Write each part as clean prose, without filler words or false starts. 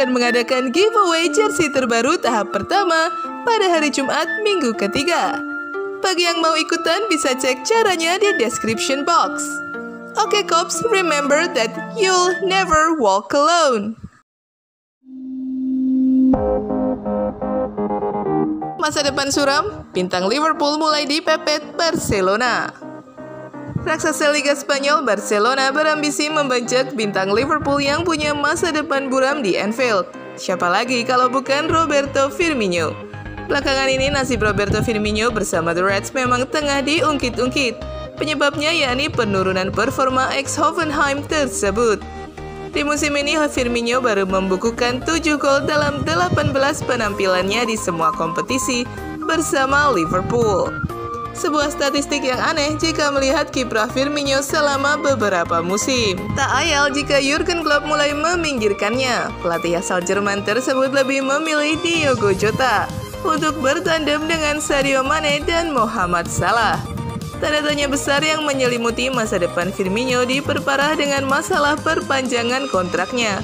akan mengadakan giveaway jersey terbaru tahap pertama pada hari Jumat minggu ketiga. Bagi yang mau ikutan bisa cek caranya di description box. Oke Cops, remember that you'll never walk alone. Masa depan suram, bintang Liverpool mulai dipepet Barcelona. Raksasa Liga Spanyol Barcelona berambisi membajak bintang Liverpool yang punya masa depan buram di Anfield. Siapa lagi kalau bukan Roberto Firmino? Belakangan ini nasib Roberto Firmino bersama The Reds memang tengah diungkit-ungkit. Penyebabnya yakni penurunan performa ex-Hoffenheim tersebut. Di musim ini Firmino baru membukukan 7 gol dalam 18 penampilannya di semua kompetisi bersama Liverpool. Sebuah statistik yang aneh jika melihat kiprah Firmino selama beberapa musim. Tak ayal jika Jürgen Klopp mulai meminggirkannya. Pelatih asal Jerman tersebut lebih memilih Diogo Jota untuk bertandem dengan Sadio Mane dan Mohamed Salah. Tanda-tanya besar yang menyelimuti masa depan Firmino diperparah dengan masalah perpanjangan kontraknya.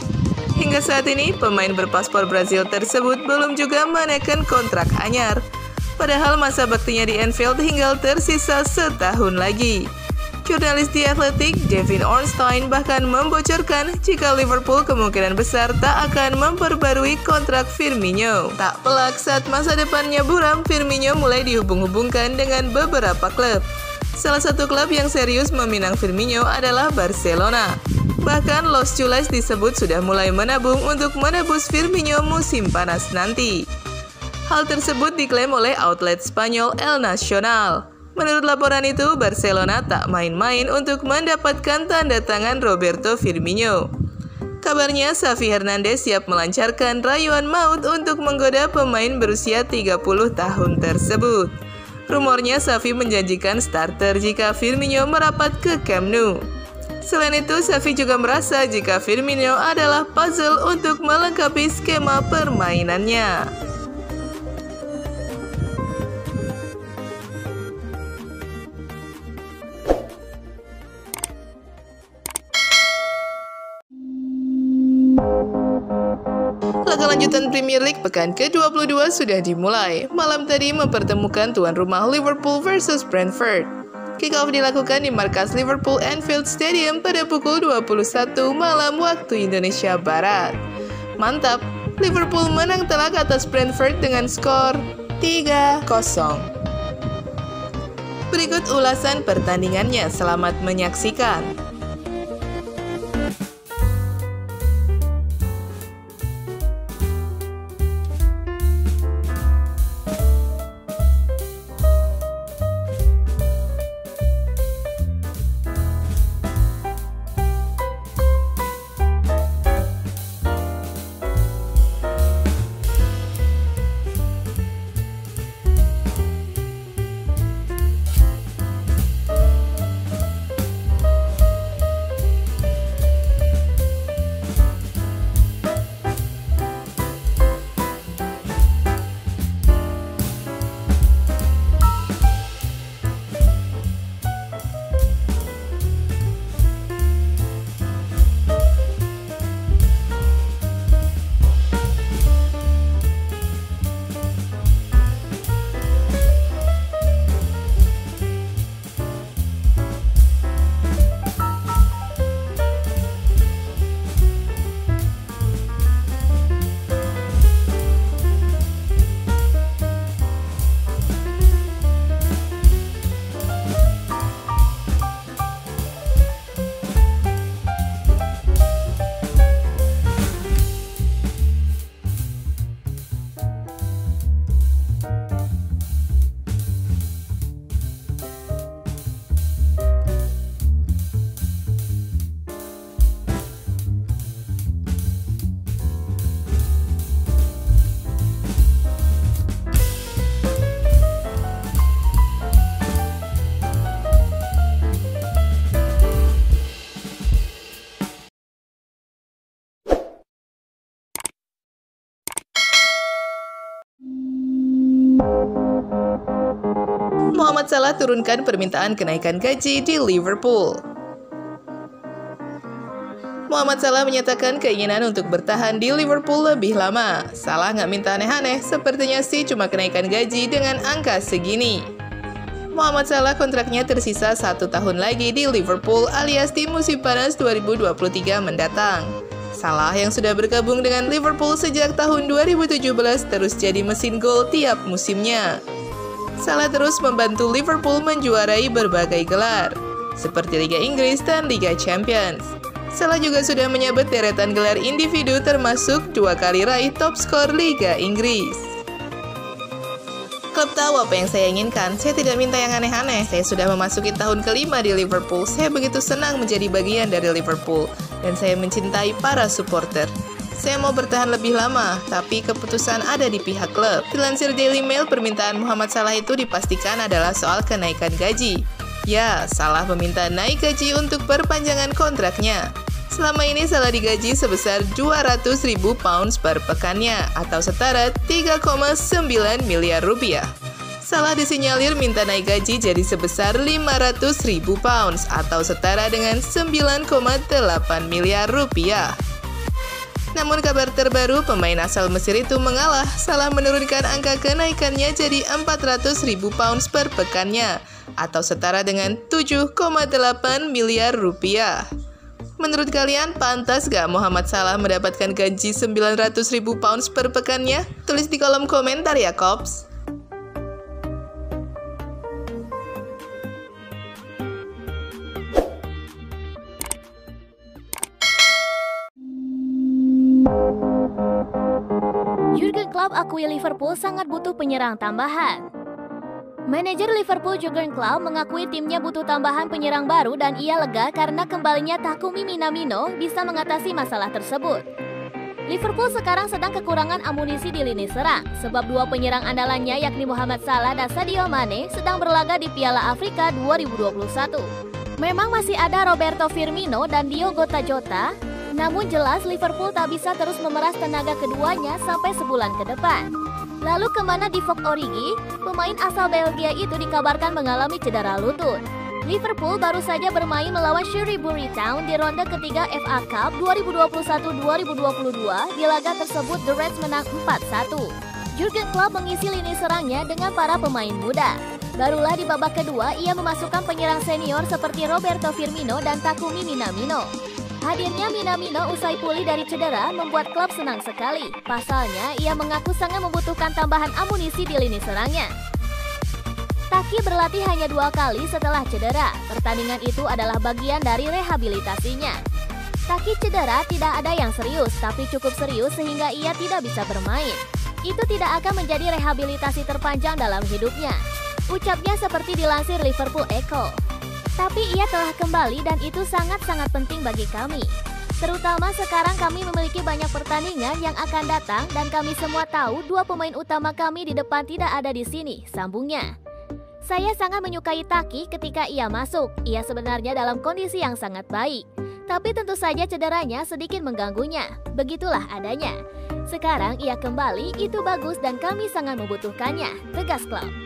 Hingga saat ini, pemain berpaspor Brazil tersebut belum juga menaikkan kontrak anyar. Padahal masa baktinya di Anfield hingga tersisa setahun lagi. Jurnalis The Athletic, David Ornstein bahkan membocorkan jika Liverpool kemungkinan besar tak akan memperbarui kontrak Firmino. Tak pelak saat masa depannya buram, Firmino mulai dihubung-hubungkan dengan beberapa klub. Salah satu klub yang serius meminang Firmino adalah Barcelona. Bahkan Los Culés disebut sudah mulai menabung untuk menebus Firmino musim panas nanti. Hal tersebut diklaim oleh outlet Spanyol El Nacional. Menurut laporan itu, Barcelona tak main-main untuk mendapatkan tanda tangan Roberto Firmino. Kabarnya, Xavi Hernandez siap melancarkan rayuan maut untuk menggoda pemain berusia 30 tahun tersebut. Rumornya, Xavi menjanjikan starter jika Firmino merapat ke Camp Nou. Selain itu, Xavi juga merasa jika Firmino adalah puzzle untuk melengkapi skema permainannya. Laga lanjutan Premier League pekan ke-22 sudah dimulai. Malam tadi mempertemukan tuan rumah Liverpool versus Brentford. Kick-off dilakukan di markas Liverpool Anfield Stadium pada pukul 21 malam waktu Indonesia Barat. Mantap, Liverpool menang telak atas Brentford dengan skor 3-0. Berikut ulasan pertandingannya, selamat menyaksikan. Mohamed Salah turunkan permintaan kenaikan gaji di Liverpool. Mohamed Salah menyatakan keinginan untuk bertahan di Liverpool lebih lama. Salah nggak minta aneh-aneh, sepertinya sih cuma kenaikan gaji dengan angka segini. Mohamed Salah kontraknya tersisa 1 tahun lagi di Liverpool alias di musim panas 2023 mendatang. Salah yang sudah bergabung dengan Liverpool sejak tahun 2017 terus jadi mesin gol tiap musimnya. Salah terus membantu Liverpool menjuarai berbagai gelar, seperti Liga Inggris dan Liga Champions. Salah juga sudah menyabet deretan gelar individu termasuk 2 kali raih top skor Liga Inggris. Klub tahu apa yang saya inginkan, saya tidak minta yang aneh-aneh, saya sudah memasuki tahun ke-5 di Liverpool, saya begitu senang menjadi bagian dari Liverpool, dan saya mencintai para supporter. Saya mau bertahan lebih lama, tapi keputusan ada di pihak klub. Dilansir Daily Mail, permintaan Mohamed Salah itu dipastikan adalah soal kenaikan gaji. Ya, Salah meminta naik gaji untuk perpanjangan kontraknya. Selama ini Salah digaji sebesar 200.000 pounds per pekannya, atau setara 3,9 miliar rupiah. Salah disinyalir minta naik gaji jadi sebesar 500.000 pounds, atau setara dengan 9,8 miliar rupiah. Namun kabar terbaru, pemain asal Mesir itu mengalah. Salah menurunkan angka kenaikannya jadi 400.000 pounds per pekannya, atau setara dengan 7,8 miliar rupiah. Menurut kalian, pantas gak Mohamed Salah mendapatkan gaji 900.000 pounds per pekannya? Tulis di kolom komentar ya, Kops! Jurgen Klopp akui Liverpool sangat butuh penyerang tambahan. Manajer Liverpool Jurgen Klopp mengakui timnya butuh tambahan penyerang baru dan ia lega karena kembalinya Takumi Minamino bisa mengatasi masalah tersebut. Liverpool sekarang sedang kekurangan amunisi di lini serang sebab 2 penyerang andalannya yakni Mohamed Salah dan Sadio Mane sedang berlaga di Piala Afrika 2021. Memang masih ada Roberto Firmino dan Diogo Jota. Namun jelas Liverpool tak bisa terus memeras tenaga keduanya sampai sebulan ke depan. Lalu kemana Divock Origi? Pemain asal Belgia itu dikabarkan mengalami cedera lutut. Liverpool baru saja bermain melawan Shrewsbury Town di ronde ketiga FA Cup 2021-2022. Di laga tersebut The Reds menang 4-1. Jurgen Klopp mengisi lini serangnya dengan para pemain muda. Barulah di babak kedua ia memasukkan penyerang senior seperti Roberto Firmino dan Takumi Minamino. Hadirnya Minamino usai pulih dari cedera membuat klub senang sekali. Pasalnya, ia mengaku sangat membutuhkan tambahan amunisi di lini serangnya. Taki berlatih hanya 2 kali setelah cedera. Pertandingan itu adalah bagian dari rehabilitasinya. Taki cedera tidak ada yang serius, tapi cukup serius sehingga ia tidak bisa bermain. Itu tidak akan menjadi rehabilitasi terpanjang dalam hidupnya. Ucapnya seperti dilansir Liverpool Echo. Tapi ia telah kembali dan itu sangat-sangat penting bagi kami. Terutama sekarang kami memiliki banyak pertandingan yang akan datang dan kami semua tahu 2 pemain utama kami di depan tidak ada di sini, sambungnya. Saya sangat menyukai Taki ketika ia masuk. Ia sebenarnya dalam kondisi yang sangat baik. Tapi tentu saja cederanya sedikit mengganggunya. Begitulah adanya. Sekarang ia kembali, itu bagus dan kami sangat membutuhkannya, tegas Klopp.